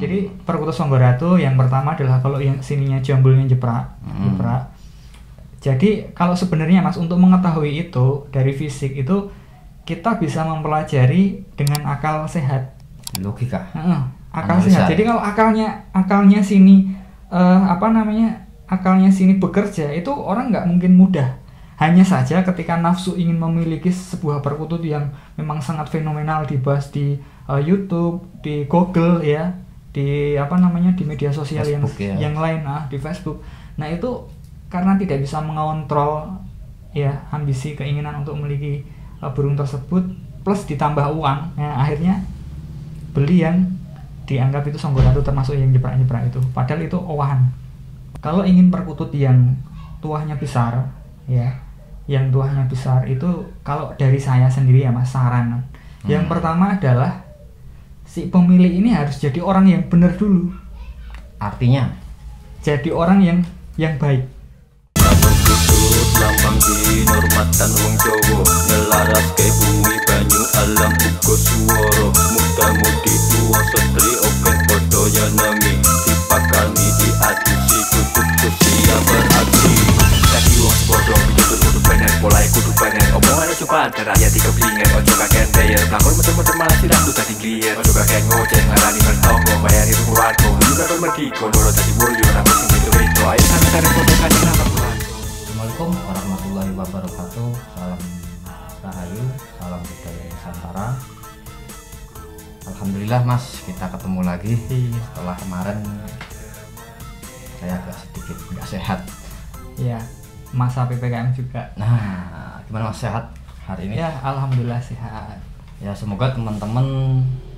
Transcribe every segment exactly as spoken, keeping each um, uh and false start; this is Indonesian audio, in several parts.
Hmm. Jadi perkutu Songgo Ratu yang pertama adalah kalau yang sininya jambulnya jeprak, hmm. jeprak. Jadi kalau sebenarnya Mas untuk mengetahui itu dari fisik itu kita bisa mempelajari dengan akal sehat. Logika. Uh, akal Analisa. sehat. Jadi kalau akalnya akalnya sini uh, apa namanya akalnya sini bekerja itu orang nggak mungkin mudah. Hanya saja ketika nafsu ingin memiliki sebuah perkutut yang memang sangat fenomenal dibahas di uh, YouTube, di Google ya, di apa namanya di media sosial Facebook, yang ya. yang lain ah di Facebook. Nah itu karena tidak bisa mengontrol ya ambisi keinginan untuk memiliki uh, burung tersebut plus ditambah uang, ya, akhirnya beli yang dianggap itu Songgo Ratu termasuk yang jeprak-jeprak itu. Padahal itu owahan. Kalau ingin perkutut yang tuahnya besar ya. Yang tuahnya besar itu kalau dari saya sendiri ya Mas saran. Hmm. Yang pertama adalah si pemilik ini harus jadi orang yang benar dulu. Artinya jadi orang yang yang baik. Assalamualaikum warahmatullahi wabarakatuh. Salam rahayu, salam budaya Nusantara. Alhamdulillah Mas, kita ketemu lagi setelah kemarin saya agak sedikit nggak sehat. Iya, masa P P K M juga. Nah, gimana Mas, sehat hari ini? Ya, alhamdulillah sehat. Ya, semoga teman-teman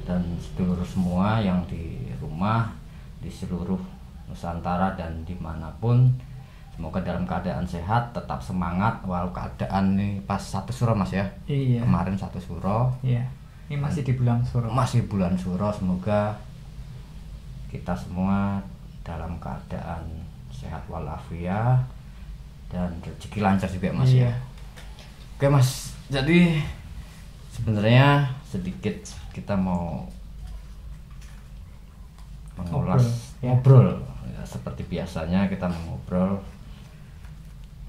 dan seluruh semua yang di rumah, di seluruh Nusantara dan dimanapun, semoga dalam keadaan sehat, tetap semangat. Walau keadaan ini pas satu Suro Mas ya. Iya. Kemarin satu Suro. Iya. Ini masih di bulan Suro. Masih bulan Suro, semoga kita semua dalam keadaan sehat walafiat dan rezeki lancar juga Mas. Iya. Ya. Oke Mas, jadi sebenarnya sedikit kita mau mengulas ngobrol, ngobrol. Ya. Ya, seperti biasanya kita mengobrol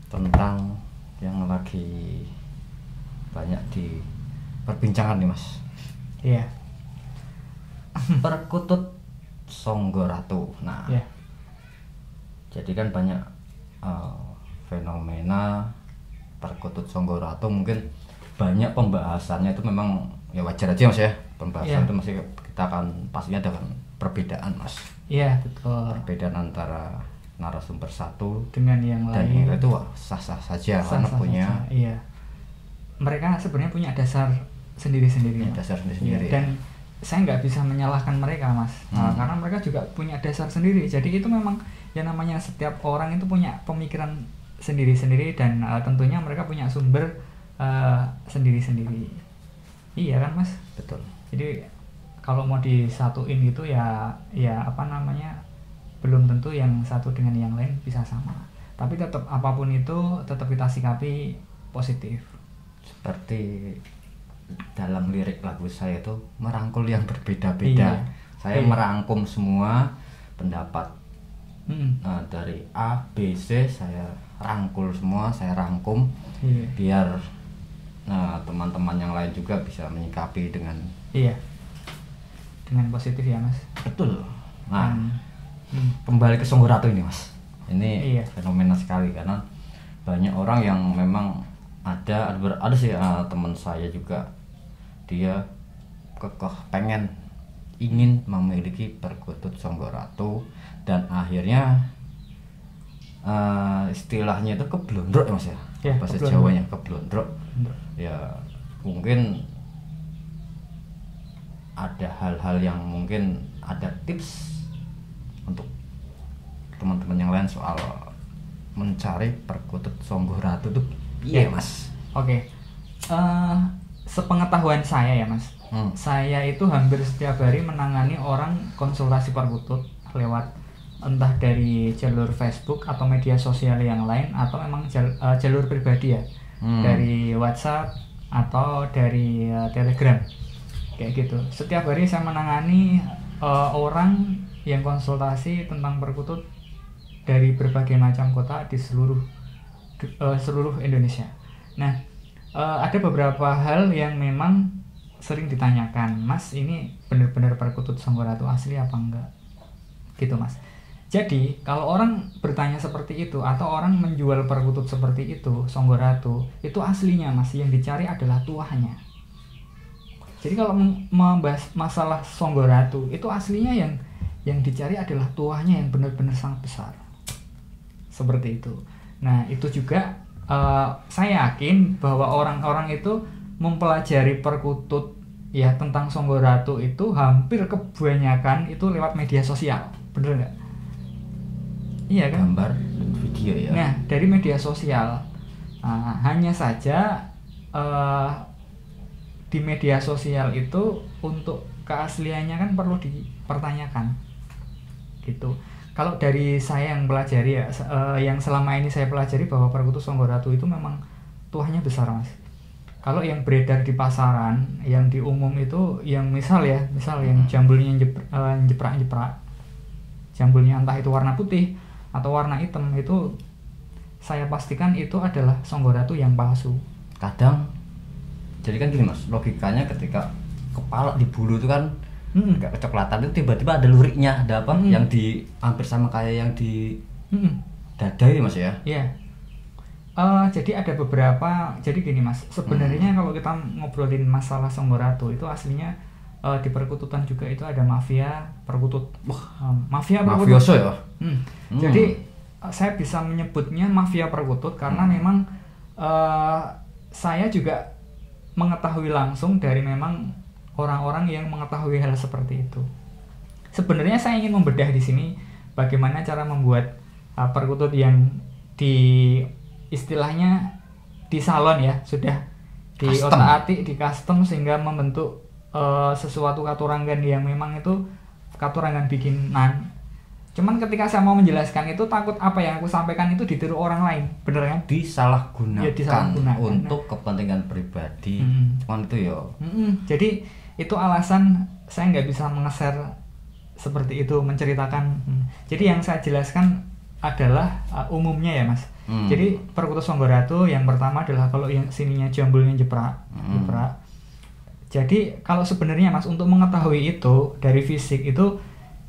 tentang yang lagi banyak di perbincangan nih Mas. Iya. Perkutut Songgo Ratu. Nah, ya. Jadi kan banyak uh, fenomena perkutut Songgo Ratu, mungkin banyak pembahasannya itu memang ya wajar aja Mas ya, pembahasan ya. Itu masih kita akan pastinya dengan perbedaan Mas. Iya betul. Perbedaan antara narasumber satu dengan yang dan lain itu sah-sah saja sah -sah karena sah punya. Saja. Iya. Mereka sebenarnya punya dasar sendiri-sendiri. Ya, dasar sendiri-sendiri. Ya, dan saya nggak bisa menyalahkan mereka Mas, nah, hmm. karena mereka juga punya dasar sendiri. Jadi itu memang yang namanya setiap orang itu punya pemikiran sendiri-sendiri dan uh, tentunya mereka punya sumber sendiri-sendiri. Uh, iya kan Mas? Betul. Jadi kalau mau disatuin gitu ya ya apa namanya belum tentu yang satu dengan yang lain bisa sama. Tapi tetap apapun itu tetap kita sikapi positif. Seperti dalam lirik lagu saya itu merangkul yang berbeda-beda. Iya. Saya iya. merangkum semua pendapat mm. nah, dari A, B, C saya rangkul semua, saya rangkum iya. biar teman-teman nah, yang lain juga bisa menyikapi dengan iya dengan positif ya Mas. Betul. Nah hmm. kembali ke Songgo Ratu ini Mas. Ini iya. fenomena sekali karena banyak orang yang memang ada ada, ada sih uh, teman saya juga dia kekeh pengen ingin memiliki perkutut Songgo Ratu dan akhirnya Uh, istilahnya itu keblondrok ya Mas ya, ya bahasa Jawanya keblondrok ya, mungkin ada hal-hal yang mungkin ada tips untuk teman-teman yang lain soal mencari perkutut Songgo Ratu tuh iya ya, Mas. Oke, okay. uh, sepengetahuan saya ya Mas, hmm. saya itu hampir setiap hari menangani orang konsultasi perkutut lewat entah dari jalur Facebook atau media sosial yang lain atau memang jalur, uh, jalur pribadi ya hmm. dari WhatsApp atau dari uh, Telegram kayak gitu. Setiap hari saya menangani uh, orang yang konsultasi tentang perkutut dari berbagai macam kota di seluruh uh, seluruh Indonesia. Nah, uh, ada beberapa hal yang memang sering ditanyakan, Mas, ini benar-benar perkutut Songgo Ratu asli apa enggak? Gitu, Mas. Jadi, kalau orang bertanya seperti itu atau orang menjual perkutut seperti itu, Songgo Ratu, itu aslinya, Mas, yang dicari adalah tuahnya. Jadi kalau membahas masalah Songgo Ratu, itu aslinya yang yang dicari adalah tuahnya yang benar-benar sangat besar. Seperti itu. Nah, itu juga uh, saya yakin bahwa orang-orang itu mempelajari perkutut ya tentang Songgo Ratu itu hampir kebanyakan itu lewat media sosial, bener nggak? Iya kan? Gambar dan video ya. Nah, dari media sosial, uh, hanya saja uh, di media sosial itu untuk keasliannya kan perlu dipertanyakan, gitu. Kalau dari saya yang pelajari ya, uh, yang selama ini saya pelajari bahwa perkutut Songgo Ratu itu memang tuahnya besar, Mas. Kalau yang beredar di pasaran, yang di umum itu, yang misal ya, misal yang jambulnya jeprak-jeprak, jambulnya entah itu warna putih atau warna hitam, itu saya pastikan itu adalah Songgo Ratu yang palsu. Kadang, jadi kan gini, Mas, logikanya ketika kepala di bulu itu kan nggak hmm. kecoklatan, itu tiba-tiba ada luriknya, ada apa? Hmm. Yang di hampir sama kayak yang di hmm. dada ya, Mas ya? Iya. Yeah. Uh, jadi ada beberapa, jadi gini, Mas, sebenarnya hmm. kalau kita ngobrolin masalah Songgo Ratu itu aslinya uh, di perkututan juga itu ada mafia perkutut, uh, mafia perkutut. Mafioso ya? Hmm. Hmm. Jadi uh, saya bisa menyebutnya mafia perkutut karena hmm. memang uh, saya juga mengetahui langsung dari memang orang-orang yang mengetahui hal seperti itu. Sebenarnya saya ingin membedah di sini bagaimana cara membuat uh, perkutut yang di istilahnya di salon ya, sudah di otak-atik, di custom, sehingga membentuk uh, sesuatu katurangan yang memang itu katurangan bikinan. Cuman ketika saya mau menjelaskan itu, takut apa yang aku sampaikan itu ditiru orang lain, bener kan? Disalahgunakan, ya, disalahgunakan untuk kepentingan pribadi. hmm. Cuman itu ya. hmm. Jadi itu alasan saya nggak bisa mengeser seperti itu, menceritakan. hmm. Jadi yang saya jelaskan adalah uh, umumnya ya, Mas. Hmm. Jadi perkutut Songgo Ratu yang pertama adalah kalau yang sininya jambulnya jeprak, hmm. jeprak. Jadi kalau sebenarnya, Mas, untuk mengetahui itu dari fisik itu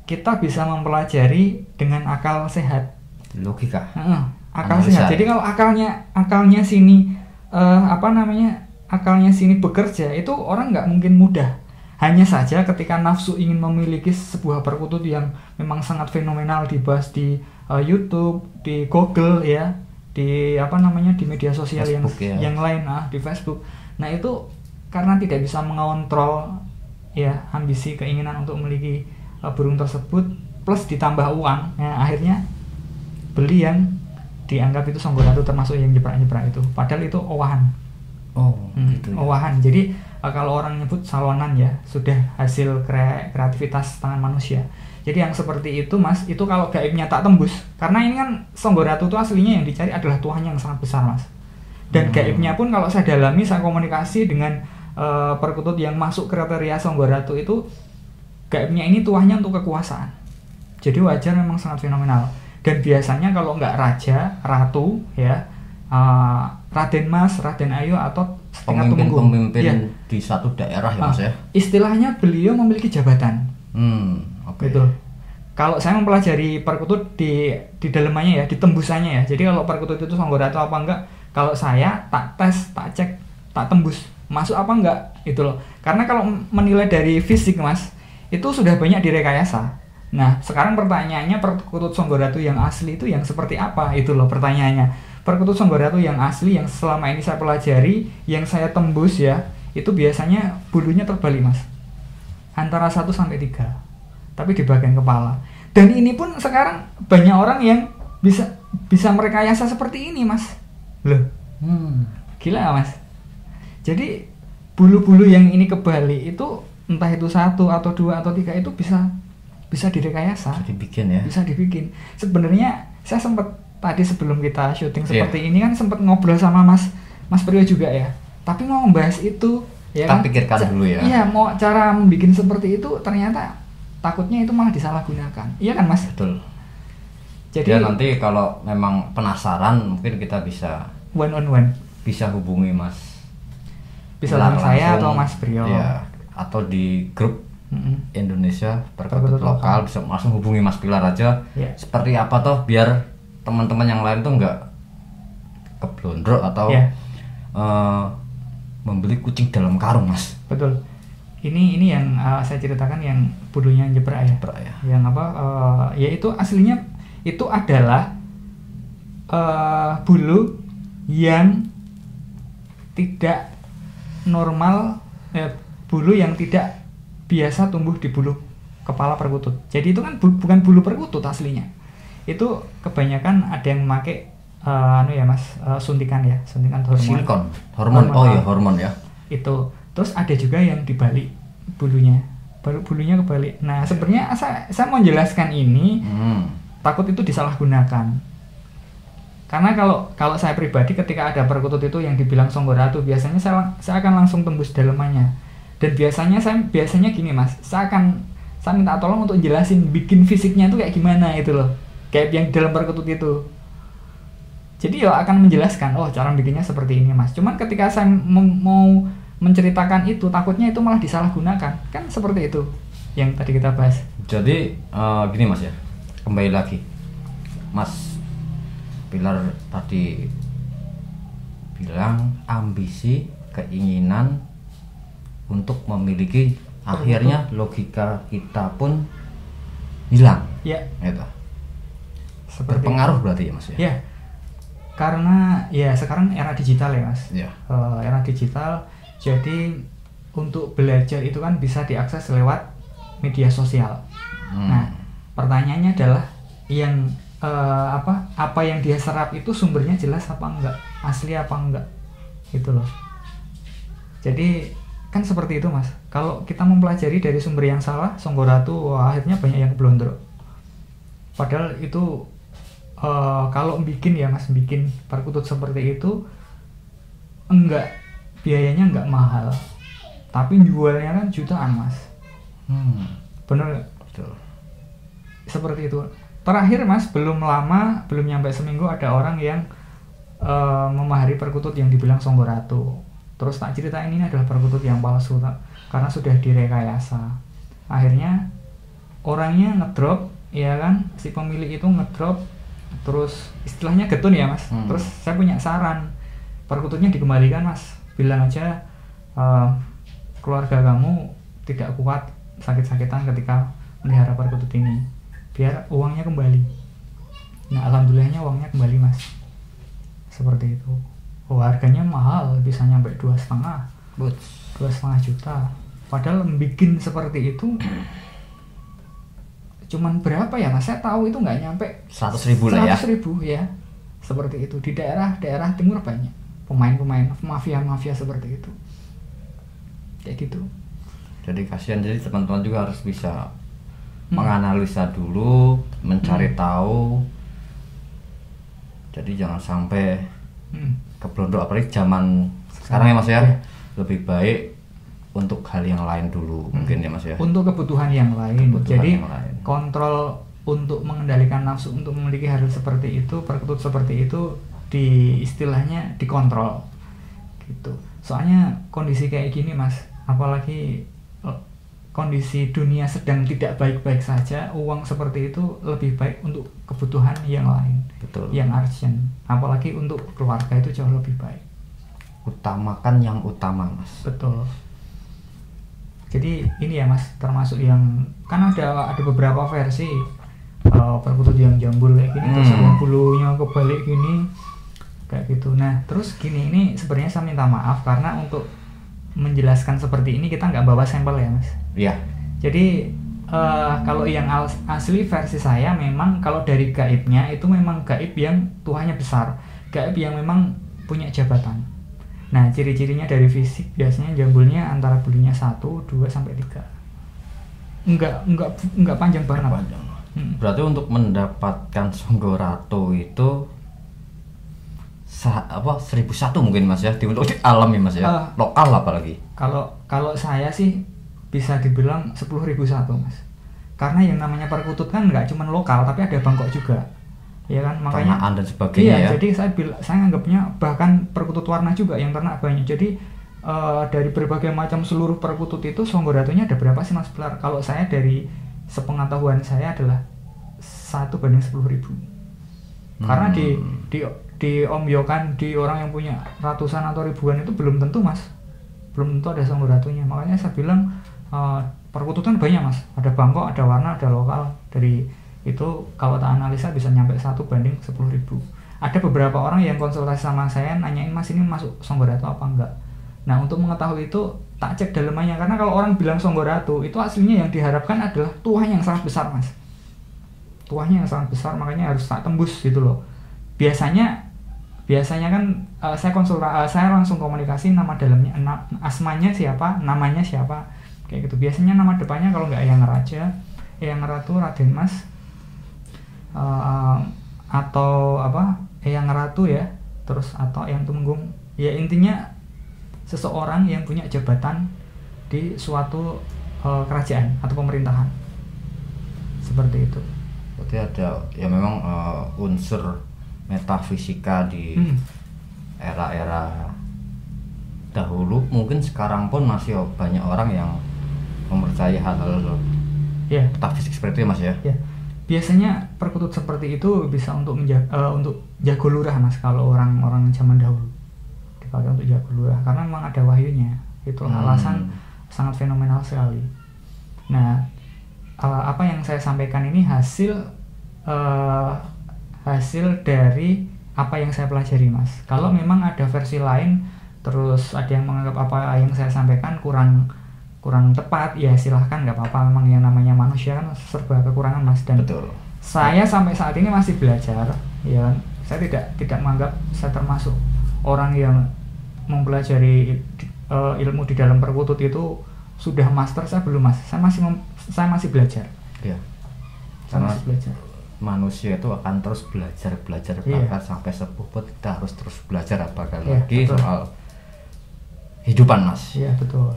kita bisa mempelajari dengan akal sehat. Logika. Uh, akal Analisa. Sehat. Jadi kalau akalnya akalnya sini uh, apa namanya akalnya sini bekerja, itu orang nggak mungkin mudah. Hanya saja ketika nafsu ingin memiliki sebuah perkutut yang memang sangat fenomenal dibahas di uh, YouTube, di Google ya, di apa namanya di media sosial Facebook, yang ya. yang lain, ah di Facebook. Nah, itu karena tidak bisa mengontrol ya ambisi keinginan untuk memiliki uh, burung tersebut, plus ditambah uang, ya, akhirnya beli yang dianggap itu Songgo Ratu, termasuk yang jeprak-jeprak itu. Padahal itu owahan. Oh, hmm, gitu ya. Owahan. Jadi uh, kalau orang nyebut salonan ya, sudah hasil kre kreativitas tangan manusia. Jadi yang seperti itu, Mas, itu kalau gaibnya tak tembus. Karena ini kan Songgo Ratu itu aslinya yang dicari adalah tuahnya yang sangat besar, Mas. Dan hmm. gaibnya pun kalau saya dalami, saya komunikasi dengan uh, perkutut yang masuk kriteria Songgo Ratu itu, gaibnya ini tuahnya untuk kekuasaan. Jadi wajar memang sangat fenomenal. Dan biasanya kalau nggak raja, ratu, ya, uh, Raden Mas, Raden Ayu, atau pemimpin-pemimpin ya. di satu daerah ya, Mas ya. Uh, istilahnya beliau memiliki jabatan. Hmm. Okay. Betul. Kalau saya mempelajari perkutut di di dalemannya ya, di tembusannya ya. Jadi kalau perkutut itu Songgo Ratu apa enggak, kalau saya tak tes, tak cek, tak tembus, masuk apa enggak, itu loh. Karena kalau menilai dari fisik, Mas, itu sudah banyak direkayasa. Nah, sekarang pertanyaannya, perkutut Songgo Ratu yang asli itu yang seperti apa, itu loh pertanyaannya. Perkutut Songgo Ratu yang asli yang selama ini saya pelajari, yang saya tembus ya, itu biasanya bulunya terbalik, Mas. Antara satu sampai tiga. Tapi di bagian kepala. Dan ini pun sekarang banyak orang yang bisa bisa merekayasa seperti ini, Mas. Loh, hmm. gila gak, Mas? Jadi bulu-bulu yang ini kebalik itu entah itu satu atau dua atau tiga itu bisa bisa direkayasa. Bisa dibikin ya. Bisa dibikin. Sebenarnya saya sempat tadi sebelum kita syuting seperti yeah. ini kan sempat ngobrol sama Mas Mas Prio juga ya. Tapi mau membahas itu ya. Kita kan? pikirkan dulu ya. Iya, mau cara membuat seperti itu ternyata takutnya itu malah disalahgunakan. Iya kan, Mas? Betul. Jadi ya, nanti kalau memang penasaran mungkin kita bisa one on one, bisa hubungi Mas, bisa hubungi saya atau Mas Prio ya, atau di grup mm-hmm. Indonesia Perkutut Lokal, bisa langsung hubungi Mas Pilar aja. Yeah. Seperti apa toh biar teman-teman yang lain tuh nggak keblondrok atau yeah. uh, membeli kucing dalam karung, Mas. Betul. Ini ini yang uh, saya ceritakan yang bodohnya jebrak ya. Jebrak ya. Yang apa? Uh, yaitu aslinya itu adalah uh, bulu yang tidak normal, eh, bulu yang tidak biasa tumbuh di bulu kepala perkutut. Jadi itu kan bu bukan bulu perkutut aslinya. Itu kebanyakan ada yang memakai uh, anu ya, Mas, uh, suntikan ya, suntikan hormon. Silikon, hormon, hormon oh ya, hormon ya. Itu. Terus ada juga yang dibalik bulunya. Baru bulunya kebalik. Nah, sebenarnya saya, saya mau menjelaskan ini hmm. takut itu disalahgunakan. Karena kalau kalau saya pribadi ketika ada perkutut itu yang dibilang Songgo Ratu, biasanya saya saya akan langsung tembus dalemannya. Dan biasanya saya biasanya gini, Mas, saya akan saya minta tolong untuk jelasin bikin fisiknya itu kayak gimana itu loh, kayak yang dalam perkutut itu. Jadi ya akan menjelaskan, oh cara bikinnya seperti ini, Mas. Cuman ketika saya mau menceritakan itu, takutnya itu malah disalahgunakan, kan seperti itu yang tadi kita bahas. Jadi uh, gini, Mas ya, kembali lagi Mas Pilar tadi bilang ambisi, keinginan untuk memiliki, akhirnya logika kita pun hilang. Ya. Itu. Berpengaruh berarti ya, Mas ya. Ya. Karena ya sekarang era digital ya, Mas. Ya. Uh, era digital, jadi untuk belajar itu kan bisa diakses lewat media sosial. Hmm. Nah, pertanyaannya adalah yang uh, apa apa yang dia serap itu sumbernya jelas apa enggak, asli apa enggak, gitu loh. Jadi kan seperti itu, Mas. Kalau kita mempelajari dari sumber yang salah, Songgo Ratu, wah, akhirnya banyak yang keblondrok. Padahal itu uh, kalau bikin ya, Mas, bikin perkutut seperti itu enggak, biayanya enggak mahal, tapi jualnya kan jutaan, Mas. Hmm. Bener. Betul. Seperti itu. Terakhir, Mas, belum lama, belum nyampe seminggu ada orang yang uh, memahari perkutut yang dibilang Songgo Ratu. Terus tak ceritain ini adalah perkutut yang palsu tak, karena sudah direkayasa. Akhirnya orangnya ngedrop, ya kan, si pemilik itu ngedrop, terus istilahnya getun ya, Mas. Hmm. Terus saya punya saran, perkututnya dikembalikan, Mas. Bilang aja uh, keluarga kamu tidak kuat sakit-sakitan ketika melihara perkutut ini, biar uangnya kembali. Nah, alhamdulillahnya uangnya kembali, Mas. Seperti itu. Oh, harganya mahal, bisa nyampe dua setengah, dua setengah juta. Padahal bikin seperti itu, cuman berapa ya, Mas? Saya tahu itu nggak nyampe seratus ribu lah ya. Seratus ribu ya, seperti itu. Di daerah-daerah timur banyak pemain-pemain mafia-mafia seperti itu, kayak gitu. Jadi kasihan. Jadi teman-teman juga harus bisa hmm. menganalisa dulu, mencari hmm. tahu. Jadi jangan sampai hmm. keblondrok, apalagi zaman sekarang, sekarang ya, Mas ya. Ya, lebih baik untuk hal yang lain dulu hmm. mungkin ya, Mas ya, untuk kebutuhan yang lain. Kebutuhan jadi yang lain. Kontrol untuk mengendalikan nafsu untuk memiliki hal seperti itu, perkutut seperti itu, di istilahnya dikontrol gitu. Soalnya kondisi kayak gini, Mas, apalagi kondisi dunia sedang tidak baik-baik saja, uang seperti itu lebih baik untuk kebutuhan yang lain. Betul. Yang urgent, apalagi untuk keluarga itu jauh lebih baik. Utamakan yang utama, Mas. Betul. Jadi ini ya, Mas, termasuk yang kan ada ada beberapa versi uh, perkutut yang jambul kayak gini, hmm. terus yang bulunya kebalik gini kayak gitu. Nah, terus gini, ini sebenarnya saya minta maaf karena untuk menjelaskan seperti ini kita nggak bawa sampel ya, Mas. Iya. Jadi uh, kalau yang asli versi saya memang kalau dari gaibnya itu memang gaib yang tuanya besar, gaib yang memang punya jabatan. Nah, ciri-cirinya dari fisik biasanya jambulnya antara bulunya satu, dua sampai tiga. Enggak enggak enggak panjang banget. Panjang. Hmm. Berarti untuk mendapatkan Songgo Ratu itu Sa apa seribu satu mungkin, Mas ya, di untuk di alam ya, Mas ya, uh, lokal apalagi. Kalau kalau saya sih bisa dibilang sepuluh ribu satu, Mas. Karena yang namanya perkutut kan nggak cuma lokal, tapi ada Bangkok juga, ya kan? Makanya ternak dan sebagainya. Iya, ya? Jadi saya bila, saya anggapnya bahkan perkutut warna juga yang ternak banyak. Jadi uh, dari berbagai macam seluruh perkutut itu Songgo Ratunya ada berapa sih Mas Pilar? Kalau saya dari sepengetahuan saya adalah satu banding sepuluh ribu. Hmm. Karena di di di Om Yohan, di orang yang punya ratusan atau ribuan itu belum tentu Mas, belum tentu ada Songgo Ratunya. Makanya saya bilang. Uh, Perkututan banyak Mas, ada Bangkok, ada warna, ada lokal. Dari itu kalau tak analisa bisa nyampe satu banding sepuluh ribu. Ada beberapa orang yang konsultasi sama saya nanyain Mas ini masuk Songgo Ratu apa enggak. Nah untuk mengetahui itu tak cek dalemannya, karena kalau orang bilang Songgo Ratu itu aslinya yang diharapkan adalah tuah yang sangat besar Mas. Tuahnya yang sangat besar, makanya harus tak tembus gitu loh. Biasanya biasanya kan uh, saya konsulta, uh, saya langsung komunikasi nama dalamnya, asmanya siapa, namanya siapa. Kayak gitu, biasanya nama depannya kalau nggak Eyang Raja, Eyang Ratu, Raden Mas, uh, atau apa, Eyang Ratu ya, terus atau Eyang Tumenggung. Ya intinya seseorang yang punya jabatan di suatu uh, kerajaan atau pemerintahan, seperti itu. Berarti ada ya memang uh, unsur metafisika di era-era hmm. dahulu, mungkin sekarang pun masih banyak orang yang mempercayai hal-hal yeah. metafisik seperti itu Mas ya. Yeah. Biasanya perkutut seperti itu bisa untuk menjaga, uh, untuk jago lurah Mas, kalau orang-orang zaman dahulu dipakai untuk jago lurah karena memang ada wahyunya. Itu hmm. alasan sangat fenomenal sekali. Nah, uh, apa yang saya sampaikan ini hasil uh, hasil dari apa yang saya pelajari Mas. Kalau memang ada versi lain, terus ada yang menganggap apa yang saya sampaikan kurang kurang tepat, ya silahkan, nggak apa-apa. Memang yang namanya manusia kan serba kekurangan Mas, dan betul. Saya sampai saat ini masih belajar, ya. Saya tidak tidak menganggap saya termasuk orang yang mempelajari uh, ilmu di dalam perkutut itu sudah master. Saya belum Mas, saya masih mem, saya masih belajar. Iya. Saya Karena masih belajar. Manusia itu akan terus belajar belajar bahkan iya. sampai sepuh pun kita harus terus belajar, apakah iya, lagi betul. Soal hidupan Mas. Iya betul.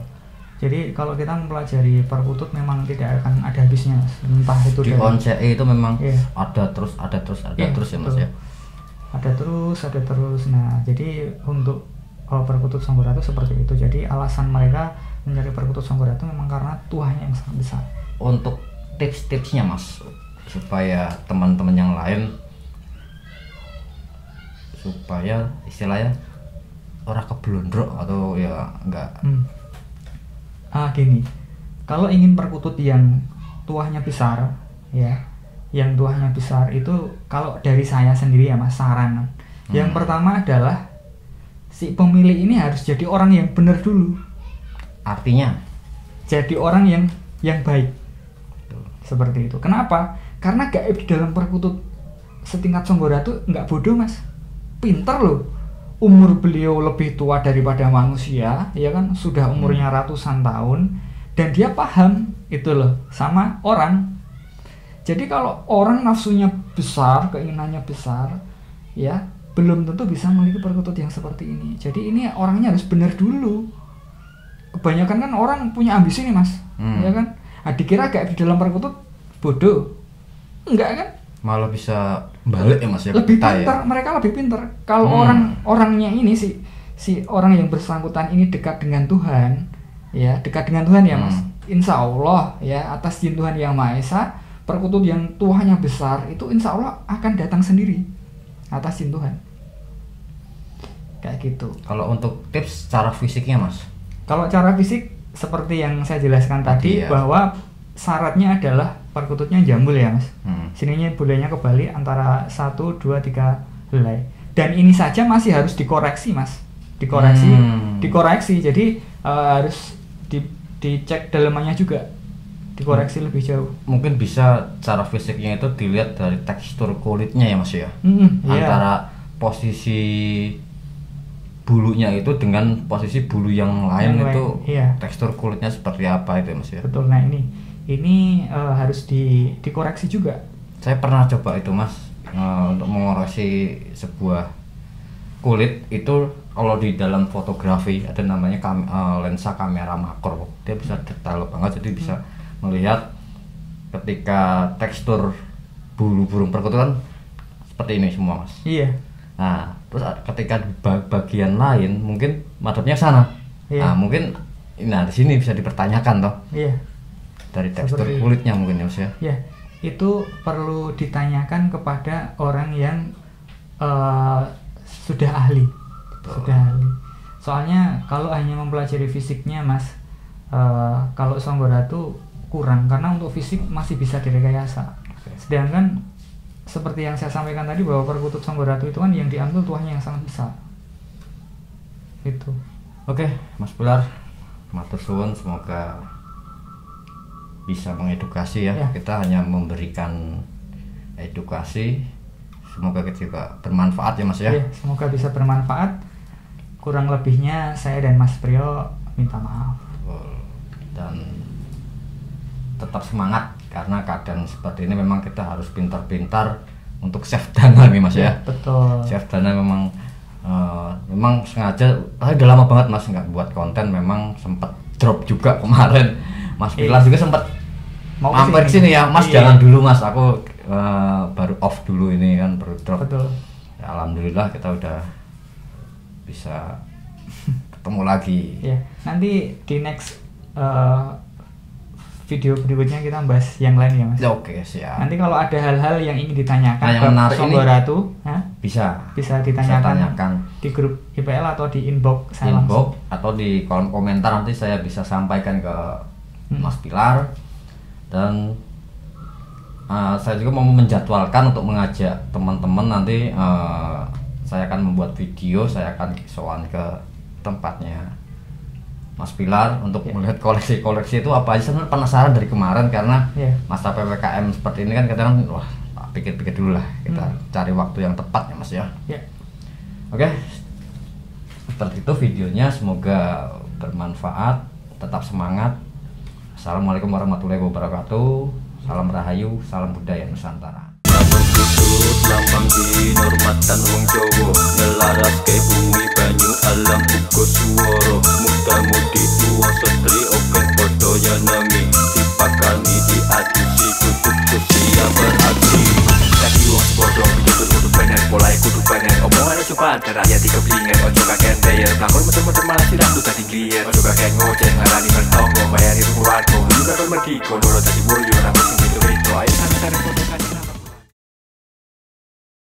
Jadi kalau kita mempelajari perkutut memang tidak akan ada habisnya Mas. Entah itu di Once E itu memang yeah. ada terus, ada terus, ada yeah, terus ya Mas betul. Ya. Ada terus, ada terus. Nah, jadi untuk oh, perkutut Songgo Ratu seperti itu. Jadi alasan mereka mencari perkutut Songgo Ratu memang karena tuahnya yang sangat besar. Untuk tips-tipsnya Mas, supaya teman-teman yang lain, supaya istilahnya orang keblondrok atau ya enggak. Hmm. Ah gini, kalau ingin perkutut yang tuahnya besar, ya, yang tuahnya besar itu kalau dari saya sendiri ya Mas, saran. Hmm. Yang pertama adalah si pemilik ini harus jadi orang yang benar dulu. Artinya, jadi orang yang yang baik. Betul. Seperti itu. Kenapa? Karena gaib di dalam perkutut setingkat Songgo Ratu nggak bodoh Mas, pinter loh. Umur beliau lebih tua daripada manusia, ya kan, sudah umurnya ratusan tahun, dan dia paham itu loh sama orang. Jadi kalau orang nafsunya besar, keinginannya besar, ya belum tentu bisa memiliki perkutut yang seperti ini. Jadi ini orangnya harus benar dulu. Kebanyakan kan orang punya ambisi nih Mas, hmm. ya kan? Nah, dikira kayak di dalam perkutut bodoh, enggak kan? Malah bisa balik ya Mas ya, lebih pintar ya? Mereka lebih pintar kalau hmm. orang orangnya ini si si orang yang bersangkutan ini dekat dengan Tuhan ya, dekat dengan Tuhan ya Mas, hmm. insya Allah ya, atas izin Tuhan yang Maha Esa, perkutut yang tuahnya besar itu insya Allah akan datang sendiri atas izin Tuhan, kayak gitu. Kalau untuk tips cara fisiknya Mas, kalau cara fisik seperti yang saya jelaskan tadi, tadi ya. Bahwa syaratnya adalah perkututnya jambul ya Mas, hmm. sininya bulannya kebalik antara satu, dua, tiga helai, dan ini saja masih harus dikoreksi Mas, dikoreksi, hmm. dikoreksi. Jadi uh, harus di, dicek dalemannya juga, dikoreksi hmm. lebih jauh. Mungkin bisa cara fisiknya itu dilihat dari tekstur kulitnya ya Mas ya, hmm, antara yeah. posisi bulunya itu dengan posisi bulu yang lain, yang lain itu yeah. tekstur kulitnya seperti apa itu Mas ya. Betul, nah ini ini uh, harus di, dikoreksi juga. Saya pernah coba itu Mas, uh, untuk mengoreksi sebuah kulit itu. Kalau di dalam fotografi ada namanya kam uh, lensa kamera makro, dia bisa detail banget, jadi bisa melihat ketika tekstur bulu burung perkutut kan seperti ini semua, Mas. Iya. Nah, terus ketika di bagian lain mungkin madepnya sana. Iya. Nah, mungkin nah di sini bisa dipertanyakan toh. Iya. Dari tekstur seperti kulitnya mungkin ya, Mas ya. Iya. Itu perlu ditanyakan kepada orang yang uh, sudah ahli. Betul. Sudah ahli. Soalnya kalau hanya mempelajari fisiknya, Mas, uh, kalau Songgo Ratu kurang, karena untuk fisik masih bisa direkayasa. Okay. Sedangkan seperti yang saya sampaikan tadi bahwa perkutut Songgo Ratu itu kan yang diambil tuahnya yang sangat besar. Itu. Oke, okay, Mas Pilar, matur suwun, semoga bisa mengedukasi ya. Ya, kita hanya memberikan edukasi, semoga kita juga bermanfaat ya, Mas ya. Ya, semoga bisa bermanfaat. Kurang lebihnya saya dan Mas Prio minta maaf, dan tetap semangat karena keadaan seperti ini memang kita harus pintar-pintar untuk save dana nih, Mas ya. Betul. Save dana memang uh, memang sengaja, tapi udah lama banget Mas nggak buat konten, memang sempat drop juga kemarin. Mas Pilar iya. juga sempat mau mampir ke sini ya, Mas. Iya. Jangan dulu, Mas. Aku uh, baru off dulu ini kan, baru drop. Betul. Ya, alhamdulillah kita udah bisa ketemu lagi. Iya. Nanti di next uh, video berikutnya kita bahas yang lain ya, Mas. Oke, siap. Nanti kalau ada hal-hal yang ingin ditanyakan nah, ke Songgo Ratu, bisa bisa ditanyakan tanyakan. Di grup I P L atau di inbox saya inbox langsung. Atau di kolom komentar nanti saya bisa sampaikan ke Mas Pilar, dan uh, saya juga mau menjadwalkan untuk mengajak teman-teman nanti uh, saya akan membuat video, saya akan soan ke tempatnya Mas Pilar untuk yeah. melihat koleksi-koleksi itu apa aja. Saya penasaran dari kemarin karena yeah. masa P P K M seperti ini kan kita kan wah pikir-pikir dulu lah, kita hmm. cari waktu yang tepat ya, Mas ya. Yeah. Oke, okay. seperti itu videonya, semoga bermanfaat, tetap semangat. Assalamualaikum warahmatullahi wabarakatuh. Salam rahayu, salam budaya Nusantara. Lambang dinurmatan wong Jawa, nyelarake bumi banyu alam uga swara, muda-mudi tuwa setri open padha yanangi, dipakani diadusi kudu kudu berarti. Kaki wong padha kudu kudu pengen pola kudu pengen omongan cepat, rakyat dikeblingan ojo kakek player, lakon meter-meter malah siram tuh tadi clear, ojo kakek ngoceh ngarani bertonggo, bayari rumah warga, juga bermergi, kono tadi mulya rapi sing itu itu ayo santai.